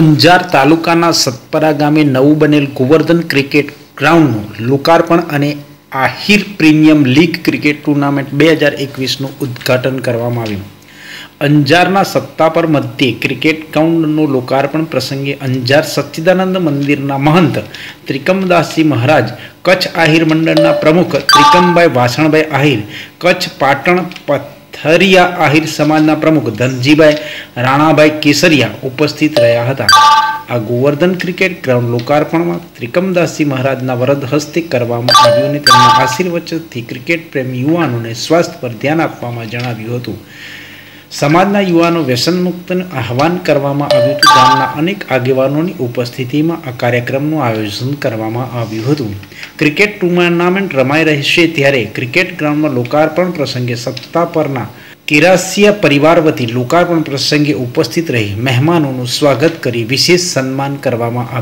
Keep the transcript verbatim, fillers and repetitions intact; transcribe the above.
अंजार तालुकाना सतपरा गामे नवुं बनेल गोवर्धन क्रिकेट ग्राउंडनुं लोकार्पण अने Ahir premier league cricket tournament बे हज़ार एकवीस नुं उद्घाटन करवामां आव्युं। अंजारना सत्तापर मध्य क्रिकेट ग्राउंडनो लोकार्पण प्रसंगे अंजार सच्चिदानंद मंदिरना महंत त्रिकमदासजी महाराज, कच्छ आहिर मंडलना प्रमुख त्रिकमभाई वासणभाई आहिर, कच्छ पाटण पथरिया आहिर समाजना प्रमुख धनजीभाई राणाभाई केसरिया उपस्थित रह्या हता। आ गोवर्धन क्रिकेट ग्राउंड लोकार्पण में त्रिकमदासजी महाराजना वरद हस्ते करवामां आव्युं अने तेमना आशीर्वचनथी क्रिकेट प्रेमी युवानोने स्वास्थ्य पर ध्यान आपवामां जणाव्युं हतुं। समाजना युवानों व्यसन मुक्त आह्वान करवामां आव्युं हतुं। गामना अनेक आगेवानोनी उपस्थितिमां आ कार्यक्रमनुं आयोजन करवामां आव्युं हतुं। क्रिकेट टूर्नामेंट रमाई रही है त्यारे क्रिकेट ग्राउंड में लोकार्पण प्रसंगे सत्ता परना केरासिया परिवार वती लोकार्पण प्रसंगे उपस्थित रही मेहमानों स्वागत करी विशेष सन्मान करवामां आव्युं।